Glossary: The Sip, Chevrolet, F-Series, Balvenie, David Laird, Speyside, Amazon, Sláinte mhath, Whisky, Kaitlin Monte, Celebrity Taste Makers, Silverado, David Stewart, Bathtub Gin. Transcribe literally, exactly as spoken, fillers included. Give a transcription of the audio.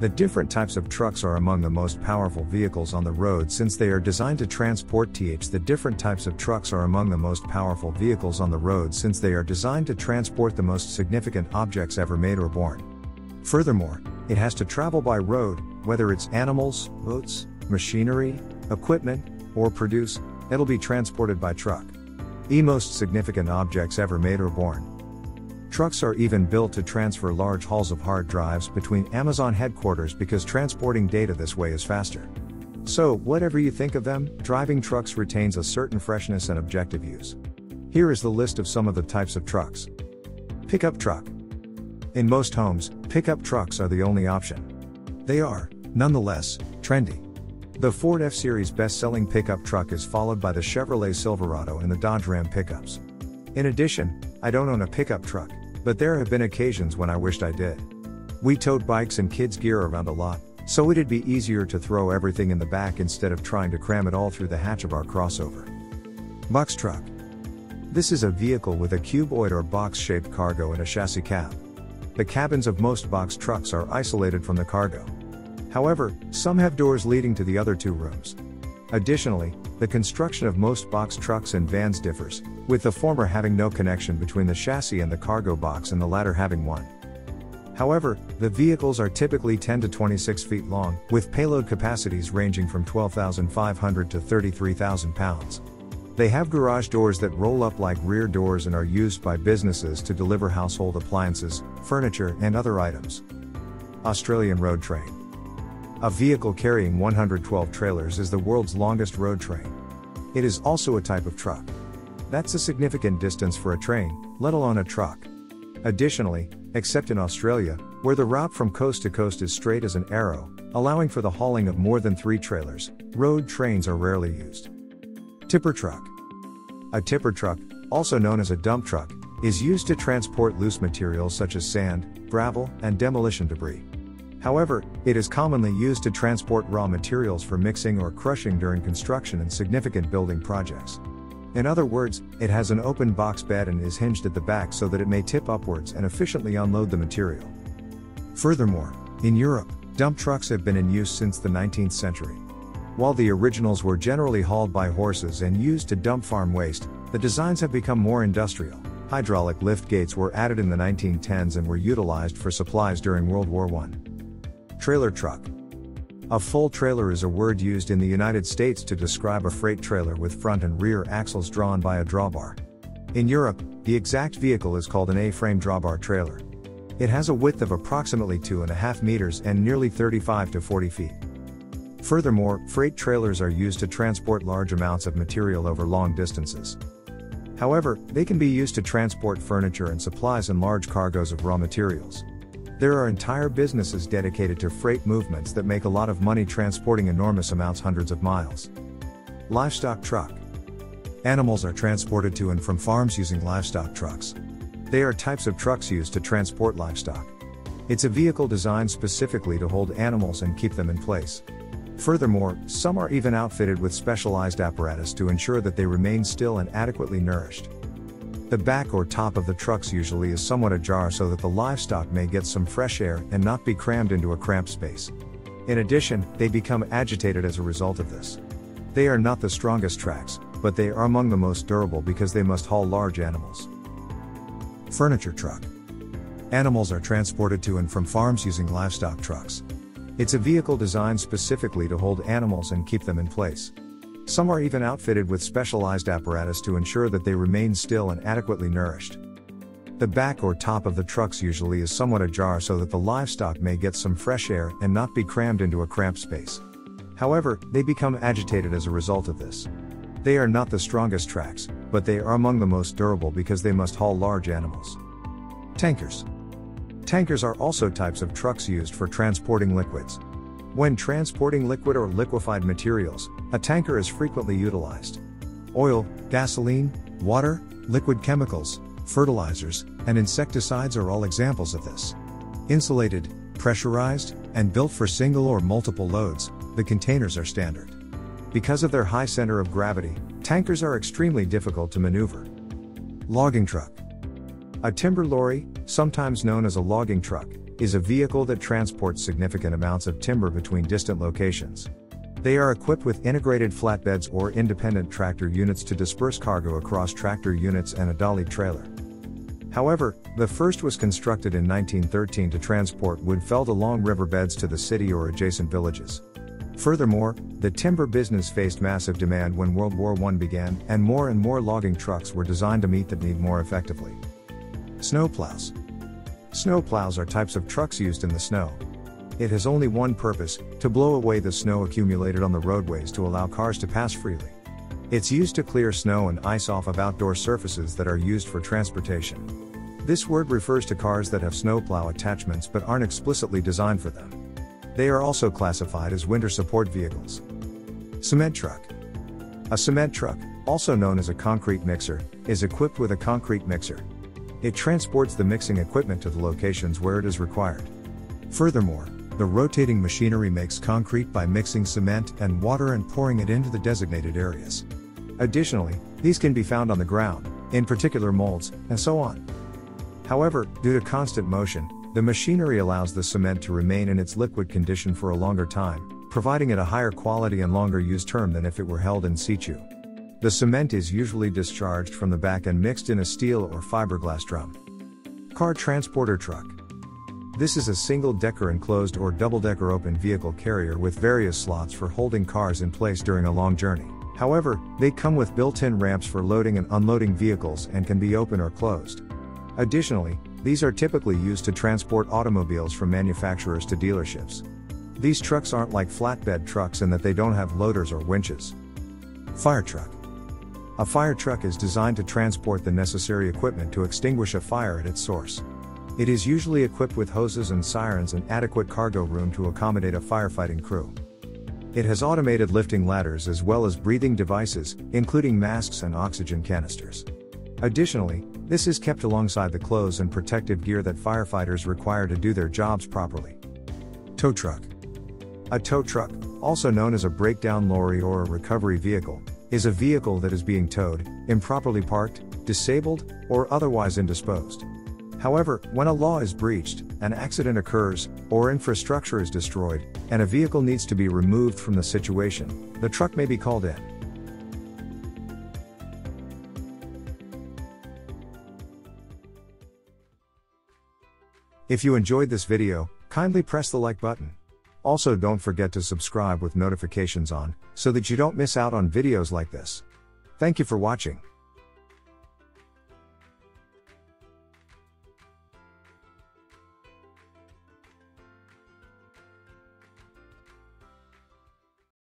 The different types of trucks are among the most powerful vehicles on the road since they are designed to transport th the different types of trucks are among the most powerful vehicles on the road since they are designed to transport the most significant objects ever made or born. Furthermore, it has to travel by road, whether it's animals, boats, machinery, equipment, or produce, it'll be transported by truck. The most significant objects ever made or born. Trucks are even built to transfer large hauls of hard drives between Amazon headquarters because transporting data this way is faster. So, whatever you think of them, driving trucks retains a certain freshness and objective use. Here is the list of some of the types of trucks. Pickup truck. In most homes, pickup trucks are the only option. They are, nonetheless, trendy. The Ford F-Series best-selling pickup truck is followed by the Chevrolet Silverado and the Dodge Ram pickups. In addition, I don't own a pickup truck, but there have been occasions when I wished I did. We towed bikes and kids' gear around a lot, so it'd be easier to throw everything in the back instead of trying to cram it all through the hatch of our crossover. Box truck. This is a vehicle with a cuboid or box-shaped cargo and a chassis cab. The cabins of most box trucks are isolated from the cargo. However, some have doors leading to the other two rooms. Additionally, the construction of most box trucks and vans differs, with the former having no connection between the chassis and the cargo box and the latter having one. However, the vehicles are typically ten to twenty-six feet long, with payload capacities ranging from twelve thousand five hundred to thirty-three thousand pounds. They have garage doors that roll up like rear doors and are used by businesses to deliver household appliances, furniture, and other items. Australian road train. A vehicle carrying one hundred twelve trailers is the world's longest road train. It is also a type of truck. That's a significant distance for a train, let alone a truck. Additionally, except in Australia, where the route from coast to coast is straight as an arrow, allowing for the hauling of more than three trailers, road trains are rarely used. Tipper truck. A tipper truck, also known as a dump truck, is used to transport loose materials such as sand, gravel, and demolition debris. However, it is commonly used to transport raw materials for mixing or crushing during construction and significant building projects. In other words, it has an open box bed and is hinged at the back so that it may tip upwards and efficiently unload the material. Furthermore, in Europe, dump trucks have been in use since the nineteenth century. While the originals were generally hauled by horses and used to dump farm waste, the designs have become more industrial. Hydraulic lift gates were added in the nineteen tens and were utilized for supplies during World War One. Trailer truck. A full trailer is a word used in the United States to describe a freight trailer with front and rear axles drawn by a drawbar. In Europe, the exact vehicle is called an A-frame drawbar trailer. It has a width of approximately two and a half meters and nearly thirty-five to forty feet. Furthermore, freight trailers are used to transport large amounts of material over long distances. However, they can be used to transport furniture and supplies and large cargoes of raw materials. There are entire businesses dedicated to freight movements that make a lot of money transporting enormous amounts hundreds of miles. Livestock truck. Animals are transported to and from farms using livestock trucks. They are types of trucks used to transport livestock. It's a vehicle designed specifically to hold animals and keep them in place. Furthermore, some are even outfitted with specialized apparatus to ensure that they remain still and adequately nourished. The back or top of the trucks usually is somewhat ajar so that the livestock may get some fresh air and not be crammed into a cramped space. In addition, they become agitated as a result of this. They are not the strongest tracks, but they are among the most durable because they must haul large animals. Furniture truck. Animals are transported to and from farms using livestock trucks. It's a vehicle designed specifically to hold animals and keep them in place. Some are even outfitted with specialized apparatus to ensure that they remain still and adequately nourished. The back or top of the trucks usually is somewhat ajar so that the livestock may get some fresh air and not be crammed into a cramped space. However, they become agitated as a result of this. They are not the strongest tracks, but they are among the most durable because they must haul large animals. Tankers. Tankers are also types of trucks used for transporting liquids. When transporting liquid or liquefied materials, a tanker is frequently utilized. Oil, gasoline, water, liquid chemicals, fertilizers, and insecticides are all examples of this. Insulated, pressurized, and built for single or multiple loads, the containers are standard. Because of their high center of gravity, tankers are extremely difficult to maneuver. Logging truck. A timber lorry, sometimes known as a logging truck, is a vehicle that transports significant amounts of timber between distant locations. They are equipped with integrated flatbeds or independent tractor units to disperse cargo across tractor units and a dolly trailer. However, the first was constructed in nineteen thirteen to transport wood felled along riverbeds to the city or adjacent villages. Furthermore, the timber business faced massive demand when World War One began, and more and more logging trucks were designed to meet the need more effectively. Snowplows. Snowplows are types of trucks used in the snow. It has only one purpose: to blow away the snow accumulated on the roadways to allow cars to pass freely. It's used to clear snow and ice off of outdoor surfaces that are used for transportation. This word refers to cars that have snowplow attachments but aren't explicitly designed for them. They are also classified as winter support vehicles. Cement truck. A cement truck, also known as a concrete mixer, is equipped with a concrete mixer. It transports the mixing equipment to the locations where it is required. Furthermore, the rotating machinery makes concrete by mixing cement and water and pouring it into the designated areas. Additionally, these can be found on the ground, in particular molds, and so on. However, due to constant motion, the machinery allows the cement to remain in its liquid condition for a longer time, providing it a higher quality and longer use term than if it were held in situ. The cement is usually discharged from the back and mixed in a steel or fiberglass drum. Car transporter truck. This is a single-decker enclosed or double-decker open vehicle carrier with various slots for holding cars in place during a long journey. However, they come with built-in ramps for loading and unloading vehicles and can be open or closed. Additionally, these are typically used to transport automobiles from manufacturers to dealerships. These trucks aren't like flatbed trucks in that they don't have loaders or winches. Fire truck. A fire truck is designed to transport the necessary equipment to extinguish a fire at its source. It is usually equipped with hoses and sirens and adequate cargo room to accommodate a firefighting crew. It has automated lifting ladders as well as breathing devices, including masks and oxygen canisters. Additionally, this is kept alongside the clothes and protective gear that firefighters require to do their jobs properly. Tow truck. A tow truck, also known as a breakdown lorry or a recovery vehicle, is a vehicle that is being towed, improperly parked, disabled, or otherwise indisposed. However, when a law is breached, an accident occurs, or infrastructure is destroyed, and a vehicle needs to be removed from the situation, the truck may be called in. If you enjoyed this video, kindly press the like button. Also, don't forget to subscribe with notifications on, so that you don't miss out on videos like this. Thank you for watching.